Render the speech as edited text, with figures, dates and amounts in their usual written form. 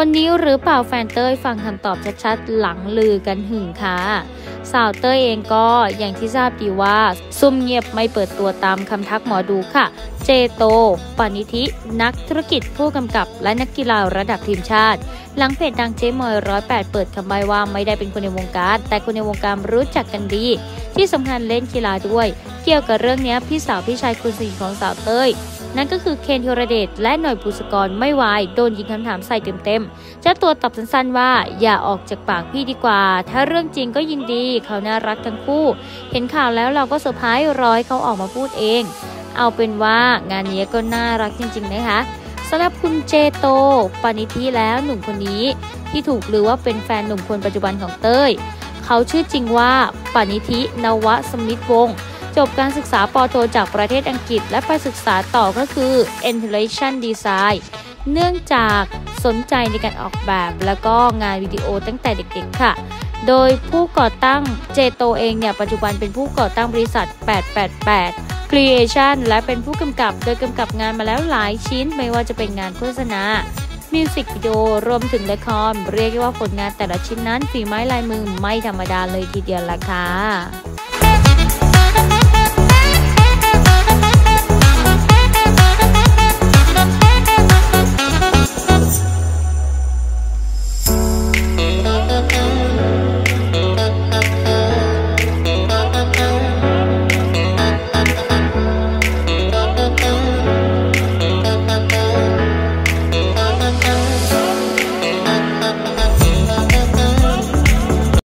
คนนี้หรือเปล่าแฟนเต้ยฟังคำตอบชัดๆหลังลือกันหึ่งค่ะสาวเต้ยเองก็อย่างที่ทราบดีว่าซุ่มเงียบไม่เปิดตัวตามคำทักหมอดูค่ะเจโตปณิธินักธุรกิจผู้กำกับและนักกีฬาระดับทีมชาติหลังเพจดังเจ๊มอย108เปิดคำใบ้ว่าไม่ได้เป็นคนในวงการแต่คนในวงการรู้จักกันดีที่สำคัญเล่นกีฬาด้วยเกี่ยวกับเรื่องนี้พี่สาวพี่ชายคนสนิทของสาวเต้ยนั่นก็คือเคนธีรเดชและหน่อยบุษกรไม่วายโดนยิงคำถามใส่เต็มๆเจ้าตัวตอบสั้นๆว่าอย่าออกจากปากพี่ดีกว่าถ้าเรื่องจริงก็ยินดีเขาน่ารักทั้งคู่เห็นข่าวแล้วเราก็เซอร์ไพรส์ร้อยเขาออกมาพูดเองเอาเป็นว่างานนี้ก็น่ารักจริงๆนะคะสำหรับคุณเจโตปณิธิแล้วหนุ่มคนนี้ที่ถูกลือว่าเป็นแฟนหนุ่มคนปัจจุบันของเต้ยเขาชื่อจริงว่าปณิธินวสมิทธวงศ์จบการศึกษาป.โทจากประเทศอังกฤษและไปศึกษาต่อก็คือ Interaction Design เนื่องจากสนใจในการออกแบบแล้วก็งานวิดีโอตั้งแต่เด็กๆค่ะโดยผู้ก่อตั้งเจโตเองเนี่ยปัจจุบันเป็นผู้ก่อตั้งบริษัท 888 Creation และเป็นผู้กำกับโดยกำกับงานมาแล้วหลายชิ้นไม่ว่าจะเป็นงานโฆษณามิวสิกวิดีโอรวมถึงละครเรียกว่าผลงานแต่ละชิ้นนั้นฝีไม้ลายมือไม่ธรรมดาเลยทีเดียวล่ะค่ะ